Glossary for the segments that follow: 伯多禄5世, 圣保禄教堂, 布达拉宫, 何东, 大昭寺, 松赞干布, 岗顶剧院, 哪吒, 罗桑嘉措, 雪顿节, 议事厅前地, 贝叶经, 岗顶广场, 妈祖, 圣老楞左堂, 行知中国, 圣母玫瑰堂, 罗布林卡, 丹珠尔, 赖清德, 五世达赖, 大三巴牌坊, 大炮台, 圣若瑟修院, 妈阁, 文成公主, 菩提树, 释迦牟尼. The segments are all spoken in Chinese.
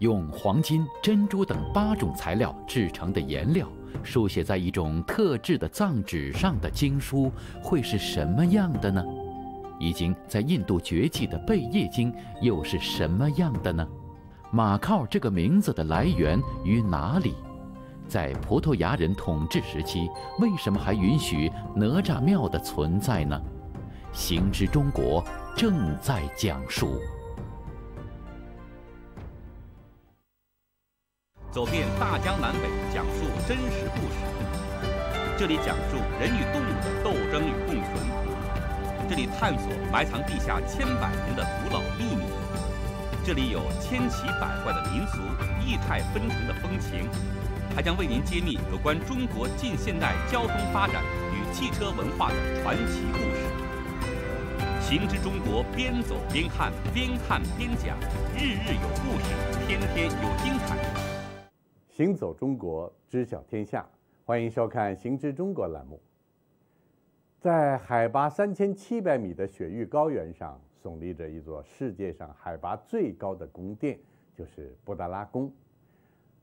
用黄金、珍珠等8种材料制成的颜料，书写在一种特制的藏纸上的经书会是什么样的呢？已经在印度崛起的贝叶经又是什么样的呢？马靠这个名字的来源于哪里？在葡萄牙人统治时期，为什么还允许哪吒庙的存在呢？行知中国正在讲述。 走遍大江南北，讲述真实故事。这里讲述人与动物的斗争与共存，这里探索埋藏地下千百年的古老秘密，这里有千奇百怪的民俗、异态纷呈的风情，还将为您揭秘有关中国近现代交通发展与汽车文化的传奇故事。行知中国，边走边看，边看边讲，日日有故事，天天有精彩。 行走中国，知晓天下，欢迎收看《行知中国》栏目。在海拔3700米的雪域高原上，耸立着一座世界上海拔最高的宫殿，就是布达拉宫。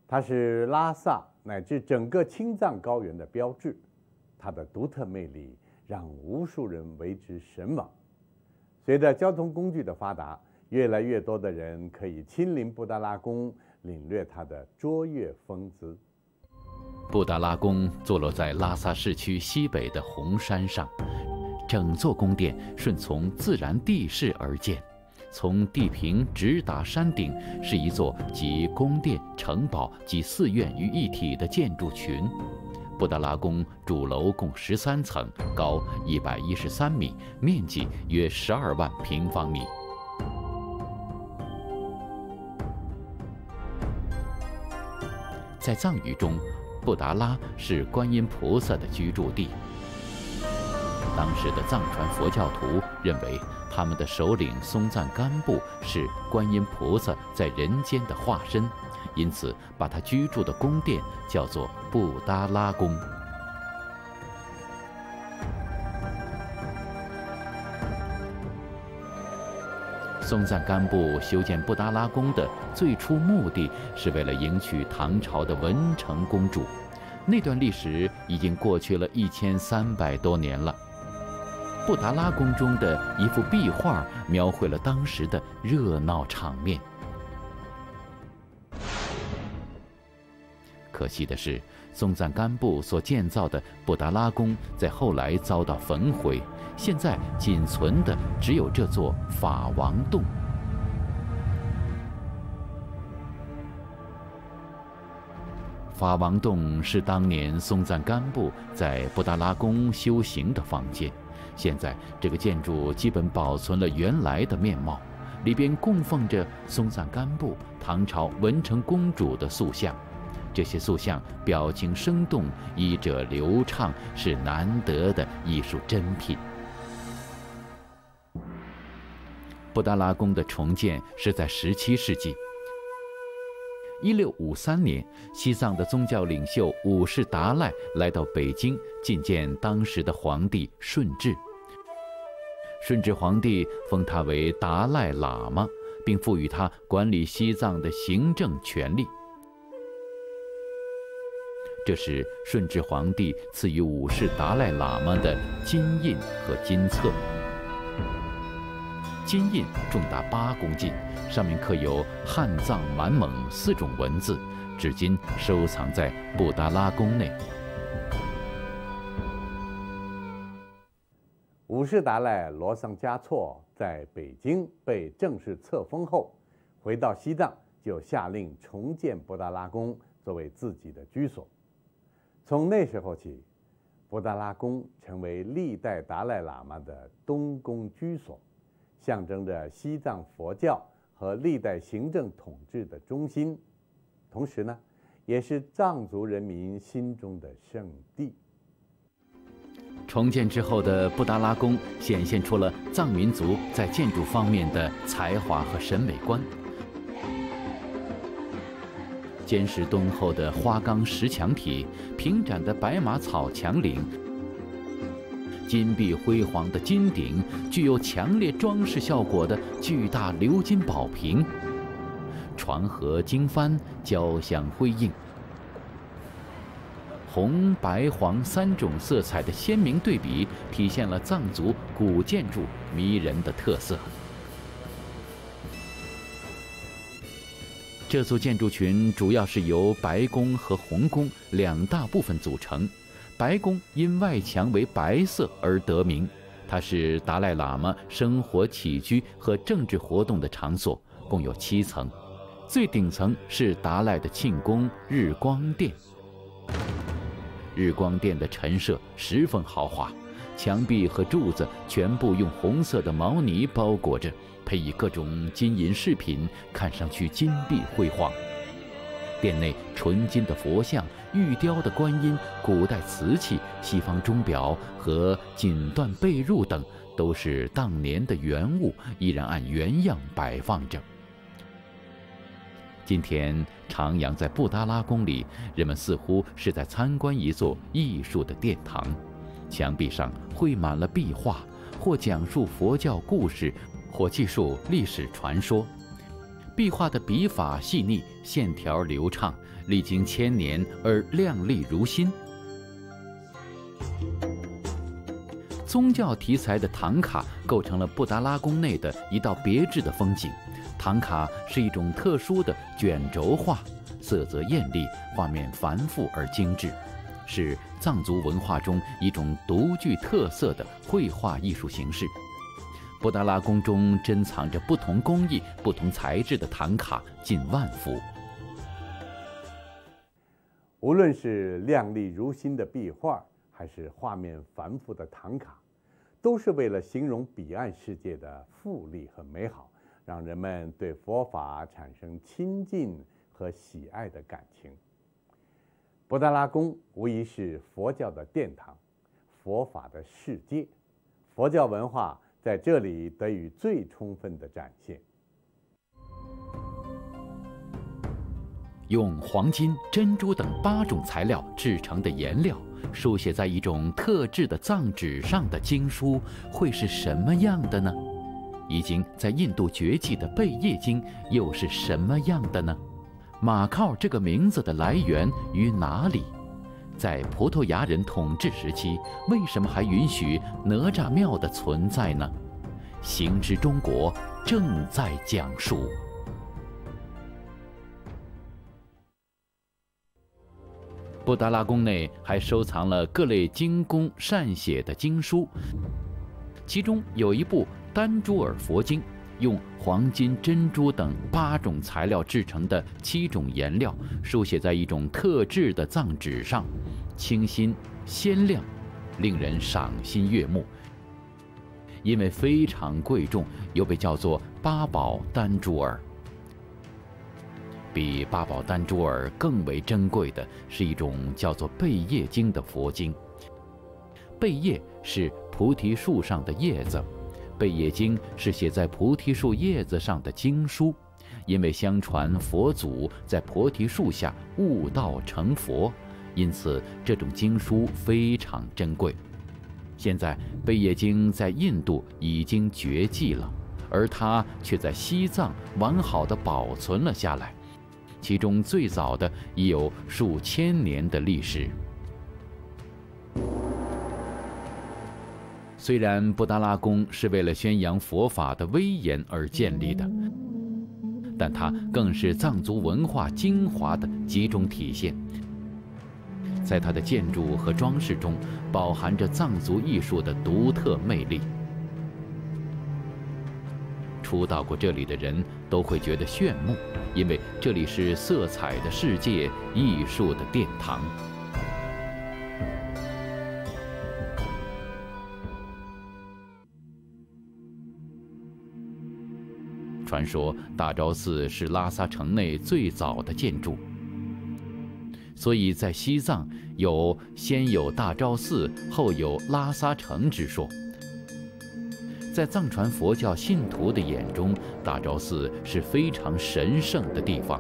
它是拉萨乃至整个青藏高原的标志，它的独特魅力让无数人为之神往。随着交通工具的发达，越来越多的人可以亲临布达拉宫。 领略它的卓越风姿。布达拉宫坐落在拉萨市区西北的红山上，整座宫殿顺从自然地势而建，从地平直达山顶，是一座集宫殿、城堡及寺院于一体的建筑群。布达拉宫主楼共13层，高113米，面积约12万平方米。 在藏语中，布达拉是观音菩萨的居住地。当时的藏传佛教徒认为，他们的首领松赞干布是观音菩萨在人间的化身，因此把他居住的宫殿叫做布达拉宫。松赞干布修建布达拉宫的最初目的是为了迎娶唐朝的文成公主，那段历史已经过去了1300多年了。布达拉宫中的一幅壁画描绘了当时的热闹场面。可惜的是，松赞干布所建造的布达拉宫在后来遭到焚毁。 现在仅存的只有这座法王洞。法王洞是当年松赞干布在布达拉宫修行的房间，现在这个建筑基本保存了原来的面貌，里边供奉着松赞干布、唐朝文成公主的塑像。 这些塑像表情生动，衣着流畅，是难得的艺术珍品。布达拉宫的重建是在17世纪。1653年，西藏的宗教领袖五世达赖来到北京觐见当时的皇帝顺治。顺治皇帝封他为达赖喇嘛，并赋予他管理西藏的行政权力。 这是顺治皇帝赐予五世达赖喇嘛的金印和金册。金印重达8公斤，上面刻有汉藏满蒙4种文字，至今收藏在布达拉宫内。五世达赖罗桑嘉措在北京被正式册封后，回到西藏就下令重建布达拉宫作为自己的居所。 从那时候起，布达拉宫成为历代达赖喇嘛的东宫居所，象征着西藏佛教和历代行政统治的中心，同时呢，也是藏族人民心中的圣地。重建之后的布达拉宫显现出了藏民族在建筑方面的才华和审美观。 坚实敦厚的花岗石墙体，平展的白马草墙岭，金碧辉煌的金顶，具有强烈装饰效果的巨大鎏金宝瓶，船和经幡交相辉映，红、白、黄三种色彩的鲜明对比，体现了藏族古建筑迷人的特色。这组建筑群主要是由白宫和红宫两大部分组成。白宫因外墙为白色而得名，它是达赖喇嘛生活起居和政治活动的场所，共有7层。最顶层是达赖的庆功日光殿。 日光殿的陈设十分豪华，墙壁和柱子全部用红色的毛呢包裹着，配以各种金银饰品，看上去金碧辉煌。殿内纯金的佛像、玉雕的观音、古代瓷器、西方钟表和锦缎被褥等，都是当年的原物，依然按原样摆放着。 今天徜徉在布达拉宫里，人们似乎是在参观一座艺术的殿堂。墙壁上绘满了壁画，或讲述佛教故事，或记述历史传说。壁画的笔法细腻，线条流畅，历经千年而亮丽如新。宗教题材的唐卡构成了布达拉宫内的一道别致的风景。 唐卡是一种特殊的卷轴画，色泽艳丽，画面繁复而精致，是藏族文化中一种独具特色的绘画艺术形式。布达拉宫中珍藏着不同工艺、不同材质的唐卡近万幅。无论是亮丽如新的壁画，还是画面繁复的唐卡，都是为了形容彼岸世界的富丽和美好。 让人们对佛法产生亲近和喜爱的感情。布达拉宫无疑是佛教的殿堂，佛法的世界，佛教文化在这里得以最充分的展现。用黄金、珍珠等8种材料制成的颜料，书写在一种特制的藏纸上的经书，会是什么样的呢？ 已经在印度崛起的贝叶经又是什么样的呢？马靠这个名字的来源于哪里？在葡萄牙人统治时期，为什么还允许哪吒庙的存在呢？行知中国正在讲述。 布达拉宫内还收藏了各类经工善写的经书，其中有一部。 丹珠尔佛经用黄金、珍珠等8种材料制成的7种颜料，书写在一种特制的藏纸上，清新鲜亮，令人赏心悦目。因为非常贵重，又被叫做八宝丹珠尔。比八宝丹珠尔更为珍贵的是一种叫做贝叶经的佛经。贝叶是菩提树上的叶子。 贝叶经是写在菩提树叶子上的经书，因为相传佛祖在菩提树下悟道成佛，因此这种经书非常珍贵。现在贝叶经在印度已经绝迹了，而它却在西藏完好的保存了下来，其中最早的已有数千年的历史。 虽然布达拉宫是为了宣扬佛法的威严而建立的，但它更是藏族文化精华的集中体现。在它的建筑和装饰中，饱含着藏族艺术的独特魅力。初到过这里的人都会觉得炫目，因为这里是色彩的世界，艺术的殿堂。 传说大昭寺是拉萨城内最早的建筑，所以在西藏有“先有大昭寺，后有拉萨城”之说。在藏传佛教信徒的眼中，大昭寺是非常神圣的地方。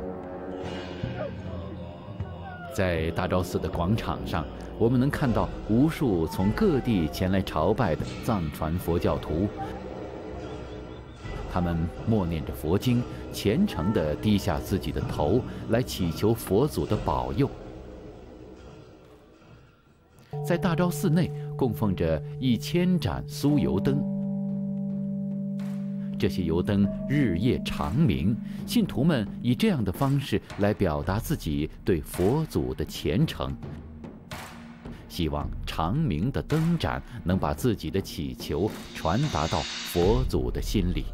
在大昭寺的广场上，我们能看到无数从各地前来朝拜的藏传佛教徒。他们默念着佛经，虔诚地低下自己的头来祈求佛祖的保佑。在大昭寺内供奉着1000盏酥油灯，这些油灯日夜长明，信徒们以这样的方式来表达自己对佛祖的虔诚。 希望长明的灯盏能把自己的祈求传达到佛祖的心里。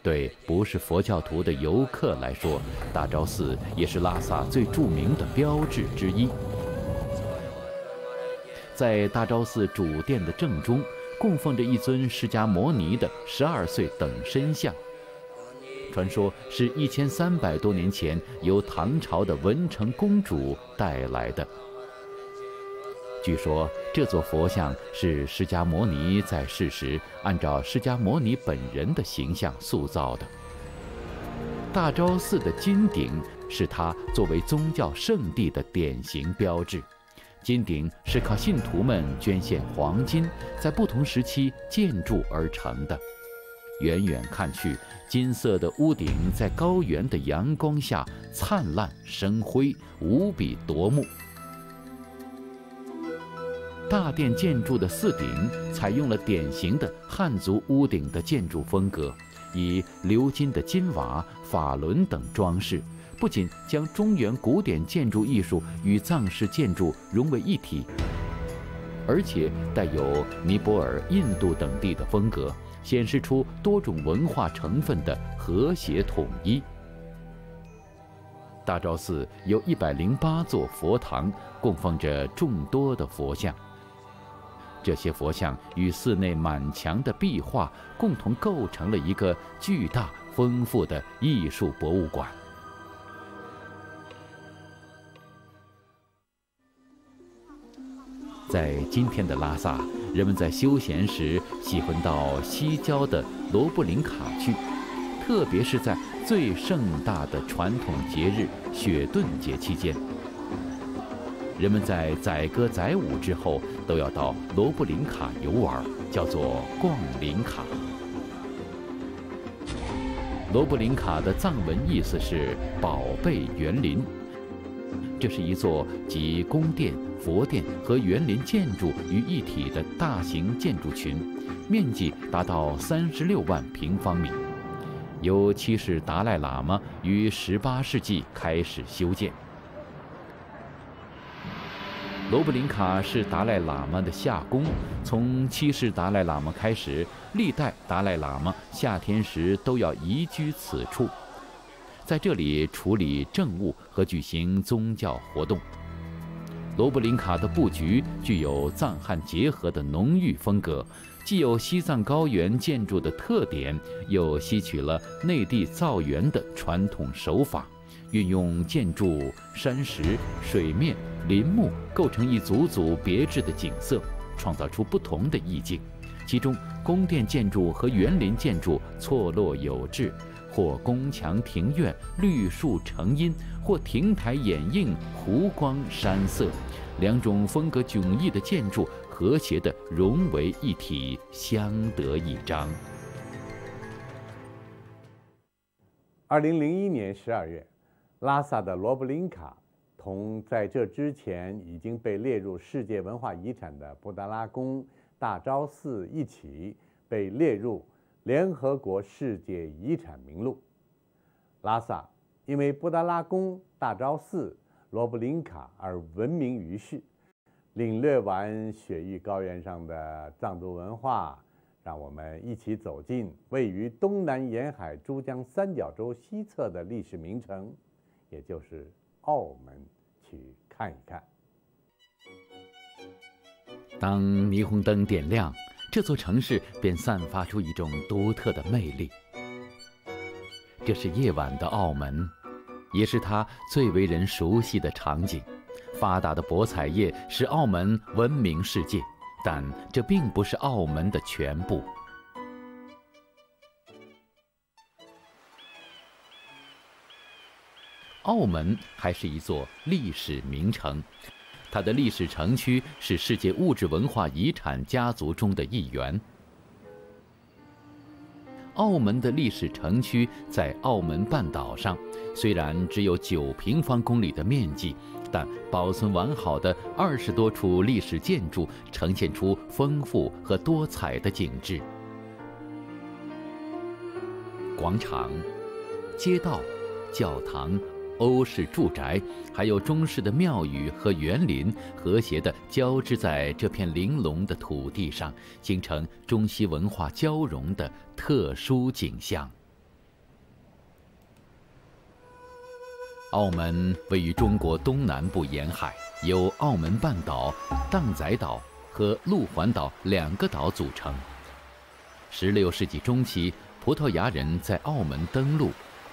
对不是佛教徒的游客来说，大昭寺也是拉萨最著名的标志之一。在大昭寺主殿的正中，供奉着一尊释迦牟尼的12岁等身像。 传说是1300多年前由唐朝的文成公主带来的。据说这座佛像是释迦牟尼在世时按照释迦牟尼本人的形象塑造的。大昭寺的金顶是它作为宗教圣地的典型标志。金顶是靠信徒们捐献黄金，在不同时期建筑而成的。 远远看去，金色的屋顶在高原的阳光下灿烂生辉，无比夺目。大殿建筑的四顶采用了典型的汉族屋顶的建筑风格，以鎏金的金瓦、法轮等装饰，不仅将中原古典建筑艺术与藏式建筑融为一体，而且带有尼泊尔、印度等地的风格。 显示出多种文化成分的和谐统一。大昭寺有108座佛堂，供奉着众多的佛像。这些佛像与寺内满墙的壁画共同构成了一个巨大丰富的艺术博物馆。 在今天的拉萨，人们在休闲时喜欢到西郊的罗布林卡去，特别是在最盛大的传统节日雪顿节期间，人们在载歌载舞之后都要到罗布林卡游玩，叫做逛林卡。罗布林卡的藏文意思是“宝贝园林”。 这是一座集宫殿、佛殿和园林建筑于一体的大型建筑群，面积达到36万平方米，由7世达赖喇嘛于18世纪开始修建。罗布林卡是达赖喇嘛的夏宫，从7世达赖喇嘛开始，历代达赖喇嘛夏天时都要移居此处。 在这里处理政务和举行宗教活动。罗布林卡的布局具有藏汉结合的浓郁风格，既有西藏高原建筑的特点，又吸取了内地造园的传统手法，运用建筑、山石、水面、林木，构成一组组别致的景色，创造出不同的意境。其中，宫殿建筑和园林建筑错落有致。 或宫墙庭院，绿树成荫；或亭台掩映，湖光山色。两种风格迥异的建筑和谐地融为一体，相得益彰。2001年12月，拉萨的罗布林卡同在这之前已经被列入世界文化遗产的布达拉宫、大昭寺一起被列入 联合国世界遗产名录，拉萨因为布达拉宫、大昭寺、罗布林卡而闻名于世。领略完雪域高原上的藏族文化，让我们一起走进位于东南沿海珠江三角洲西侧的历史名城，也就是澳门，去看一看。当霓虹灯点亮， 这座城市便散发出一种独特的魅力。这是夜晚的澳门，也是它最为人熟悉的场景。发达的博彩业使澳门闻名世界，但这并不是澳门的全部。澳门还是一座历史名城。 它的历史城区是世界物质文化遗产家族中的一员。澳门的历史城区在澳门半岛上，虽然只有9平方公里的面积，但保存完好的20多处历史建筑，呈现出丰富和多彩的景致。广场、街道、教堂、欧式住宅，还有中式的庙宇和园林，和谐地交织在这片玲珑的土地上，形成中西文化交融的特殊景象。澳门位于中国东南部沿海，由澳门半岛、荡仔岛和路环岛2个岛组成。16世纪中期，葡萄牙人在澳门登陆。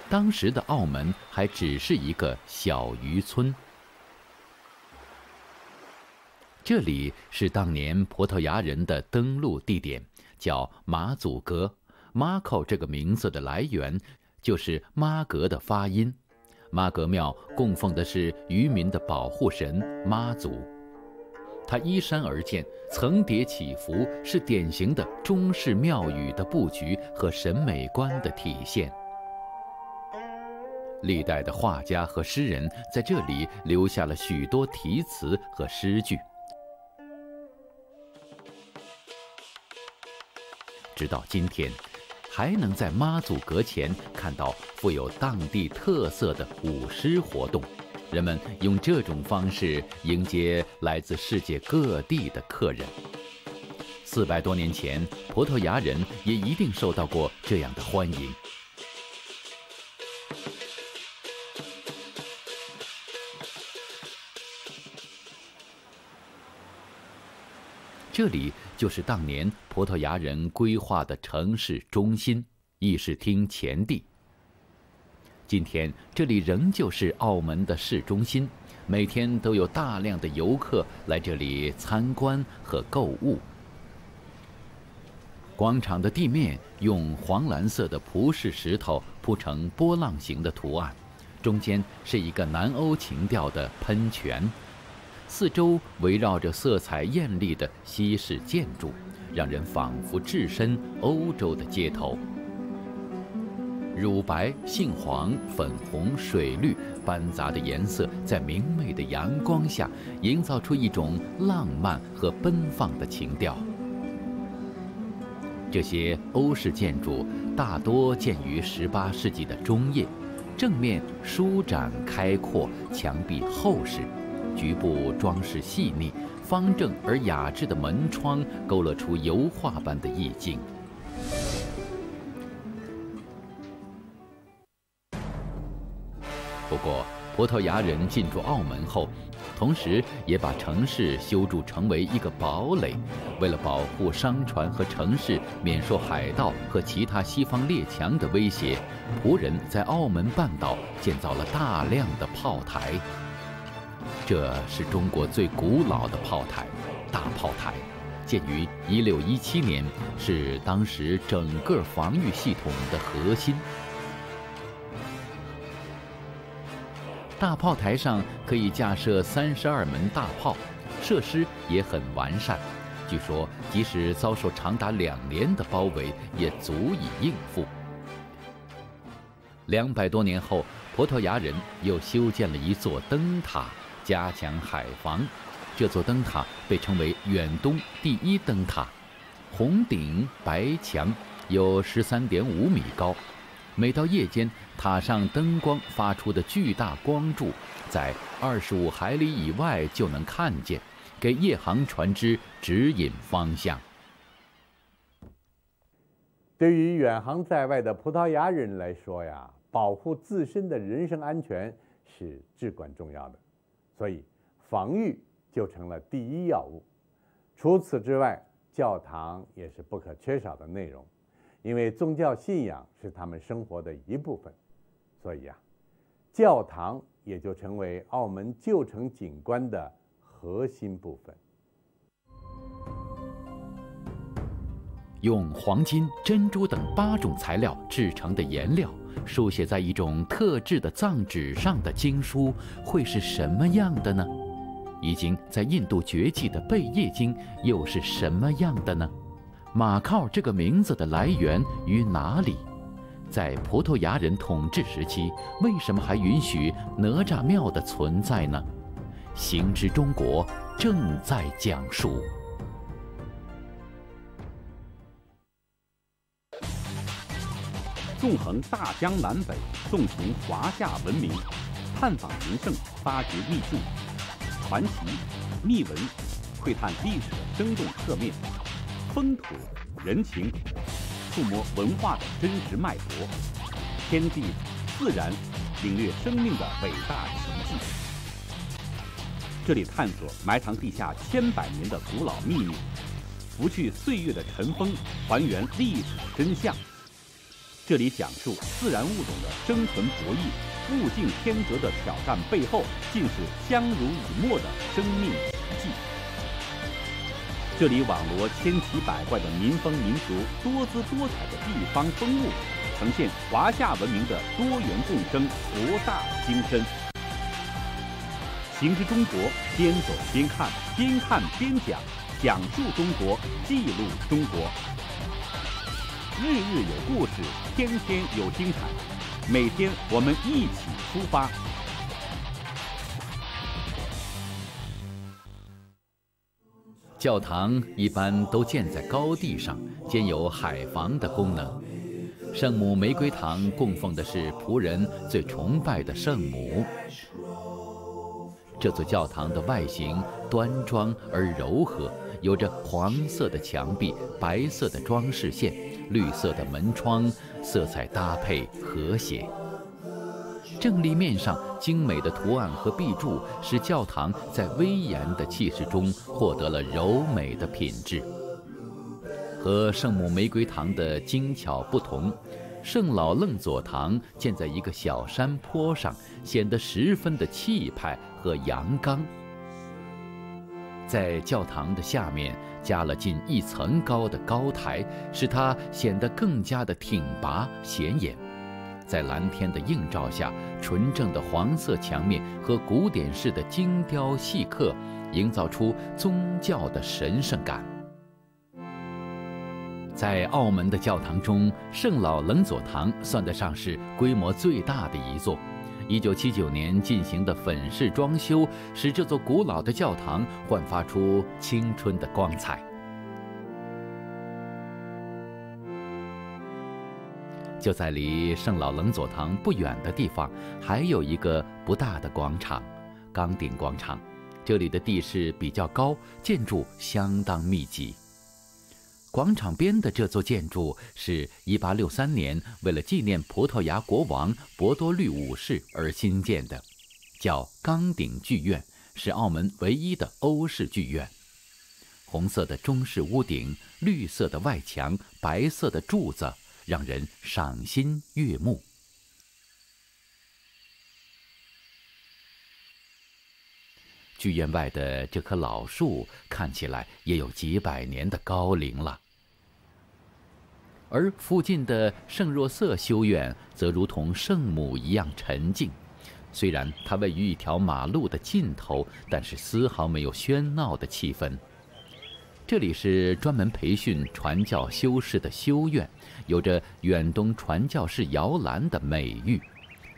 当时的澳门还只是一个小渔村，这里是当年葡萄牙人的登陆地点，叫马祖阁。Marco 这个名字的来源就是妈阁的发音。妈阁庙供奉的是渔民的保护神妈祖，它依山而建，层叠起伏，是典型的中式庙宇的布局和审美观的体现。 历代的画家和诗人在这里留下了许多题词和诗句，直到今天，还能在妈祖阁前看到富有当地特色的舞狮活动。人们用这种方式迎接来自世界各地的客人。400多年前，葡萄牙人也一定受到过这样的欢迎。 这里就是当年葡萄牙人规划的城市中心议事厅前地。今天，这里仍旧是澳门的市中心，每天都有大量的游客来这里参观和购物。广场的地面用黄蓝色的葡式石头铺成波浪形的图案，中间是一个南欧情调的喷泉。 四周围绕着色彩艳丽的西式建筑，让人仿佛置身欧洲的街头。乳白、杏黄、粉红、水绿斑杂的颜色，在明媚的阳光下，营造出一种浪漫和奔放的情调。这些欧式建筑大多建于18世纪的中叶，正面舒展开阔，墙壁厚实。 局部装饰细腻，方正而雅致的门窗勾勒出油画般的意境。不过，葡萄牙人进驻澳门后，同时也把城市修筑成为一个堡垒，为了保护商船和城市免受海盗和其他西方列强的威胁，葡人在澳门半岛建造了大量的炮台。 这是中国最古老的炮台——大炮台，建于1617年，是当时整个防御系统的核心。大炮台上可以架设32门大炮，设施也很完善。据说，即使遭受长达2年的包围，也足以应付。200多年后，葡萄牙人又修建了一座灯塔。 加强海防，这座灯塔被称为远东第1灯塔，红顶白墙，有13.5米高。每到夜间，塔上灯光发出的巨大光柱，在25海里以外就能看见，给夜航船只指引方向。对于远航在外的葡萄牙人来说呀，保护自身的人身安全是至关重要的。 所以，防御就成了第1要务。除此之外，教堂也是不可缺少的内容，因为宗教信仰是他们生活的一部分。所以啊，教堂也就成为澳门旧城景观的核心部分。用黄金、珍珠等8种材料制成的颜料。 书写在一种特制的藏纸上的经书会是什么样的呢？已经在印度绝迹的《贝叶经》又是什么样的呢？马靠这个名字的来源于哪里？在葡萄牙人统治时期，为什么还允许哪吒庙的存在呢？行知中国正在讲述。 纵横大江南北，纵情华夏文明，探访名胜，发掘秘境，传奇、秘闻，窥探历史的生动侧面，风土人情，触摸文化的真实脉搏，天地自然，领略生命的伟大奇迹。这里探索埋藏地下千百年的古老秘密，拂去岁月的尘封，还原历史真相。 这里讲述自然物种的生存博弈，物竞天择的挑战背后，竟是相濡以沫的生命奇迹。这里网罗千奇百怪的民风民俗，多姿多彩的地方风物，呈现华夏文明的多元共生、博大精深。行知中国，边走边看，边看边讲，讲述中国，记录中国。 日日有故事，天天有精彩。每天我们一起出发。教堂一般都建在高地上，兼有海防的功能。圣母玫瑰堂供奉的是仆人最崇拜的圣母。这座教堂的外形端庄而柔和，有着黄色的墙壁、白色的装饰线。 绿色的门窗，色彩搭配和谐。正立面上精美的图案和壁柱，使教堂在威严的气势中获得了柔美的品质。和圣母玫瑰堂的精巧不同，圣老楞左堂建在一个小山坡上，显得十分的气派和阳刚。在教堂的下面。 加了近1层高的高台，使它显得更加的挺拔显眼。在蓝天的映照下，纯正的黄色墙面和古典式的精雕细刻，营造出宗教的神圣感。在澳门的教堂中，圣老楞左堂算得上是规模最大的一座。 1979年进行的粉饰装修，使这座古老的教堂焕发出青春的光彩。就在离圣老楞左堂不远的地方，还有一个不大的广场——岗顶广场。这里的地势比较高，建筑相当密集。 广场边的这座建筑是1863年为了纪念葡萄牙国王伯多禄5世而新建的，叫岗顶剧院，是澳门唯一的欧式剧院。红色的中式屋顶、绿色的外墙、白色的柱子，让人赏心悦目。 剧院外的这棵老树看起来也有几百年的高龄了，而附近的圣若瑟修院则如同圣母一样沉静。虽然它位于一条马路的尽头，但是丝毫没有喧闹的气氛。这里是专门培训传教修士的修院，有着“远东传教士摇篮”的美誉。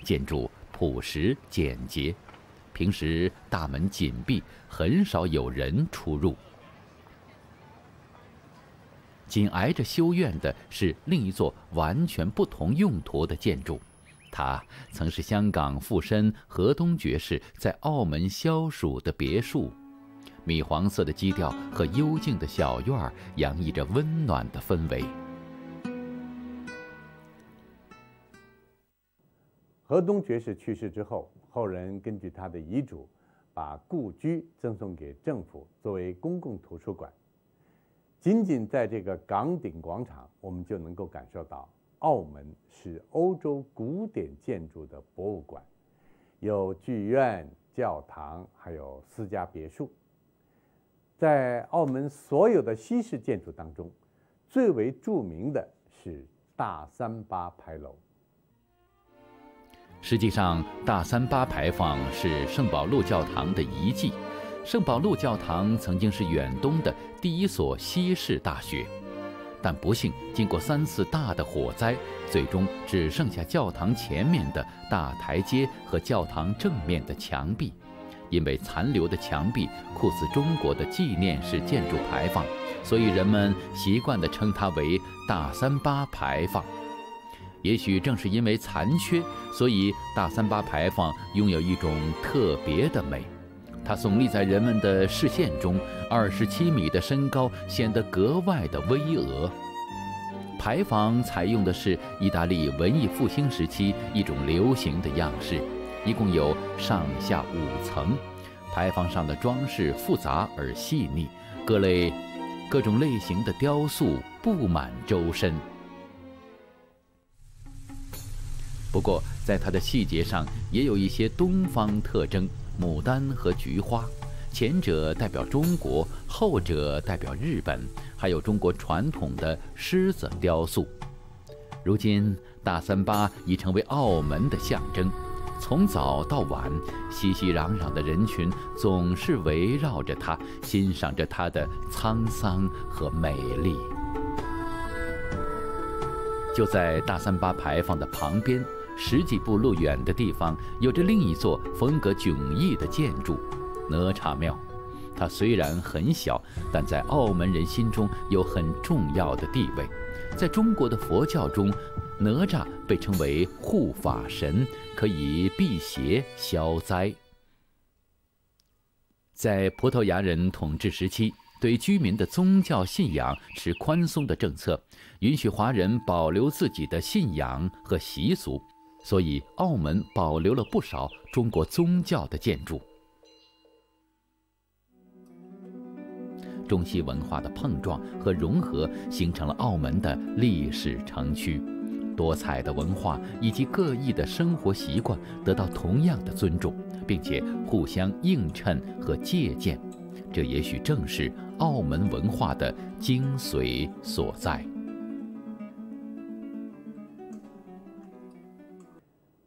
建筑朴实简洁。 平时大门紧闭，很少有人出入。紧挨着修院的是另一座完全不同用途的建筑，它曾是香港富绅何东爵士在澳门消暑的别墅。米黄色的基调和幽静的小院儿洋溢着温暖的氛围。何东爵士去世之后。 后人根据他的遗嘱，把故居赠送给政府作为公共图书馆。仅仅在这个岗顶广场，我们就能够感受到，澳门是欧洲古典建筑的博物馆，有剧院、教堂，还有私家别墅。在澳门所有的西式建筑当中，最为著名的是大三巴牌楼。 实际上，大三巴牌坊是圣保禄教堂的遗迹。圣保禄教堂曾经是远东的第一所西式大学，但不幸经过3次大的火灾，最终只剩下教堂前面的大台阶和教堂正面的墙壁。因为残留的墙壁酷似中国的纪念式建筑牌坊，所以人们习惯地称它为大三巴牌坊。也许正是因为残缺，所以大三巴牌坊拥有一种特别的美。 它耸立在人们的视线中，27米的身高显得格外的巍峨。牌坊采用的是意大利文艺复兴时期一种流行的样式，一共有上下5层。牌坊上的装饰复杂而细腻，各种类型的雕塑布满周身。不过，在它的细节上也有一些东方特征。 牡丹和菊花，前者代表中国，后者代表日本，还有中国传统的狮子雕塑。如今，大三巴已成为澳门的象征。从早到晚，熙熙攘攘的人群总是围绕着它，欣赏着它的沧桑和美丽。就在大三巴牌坊的旁边。 10几步路远的地方，有着另一座风格迥异的建筑——哪吒庙。它虽然很小，但在澳门人心中有很重要的地位。在中国的佛教中，哪吒被称为护法神，可以辟邪消灾。在葡萄牙人统治时期， 对居民的宗教信仰持宽松的政策，允许华人保留自己的信仰和习俗，所以澳门保留了不少中国宗教的建筑。中西文化的碰撞和融合，形成了澳门的历史城区，多彩的文化以及各异的生活习惯得到同样的尊重，并且互相映衬和借鉴。 这也许正是澳门文化的精髓所在。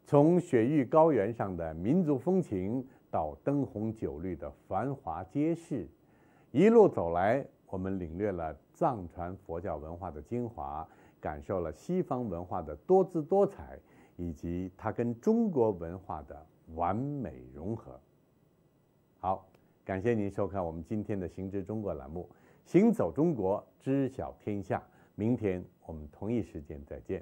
从雪域高原上的民族风情到灯红酒绿的繁华街市，一路走来，我们领略了藏传佛教文化的精华，感受了西方文化的多姿多彩，以及它跟中国文化的完美融合。好。 感谢您收看我们今天的《行知中国》栏目，《行走中国，知晓天下》。明天我们同一时间再见。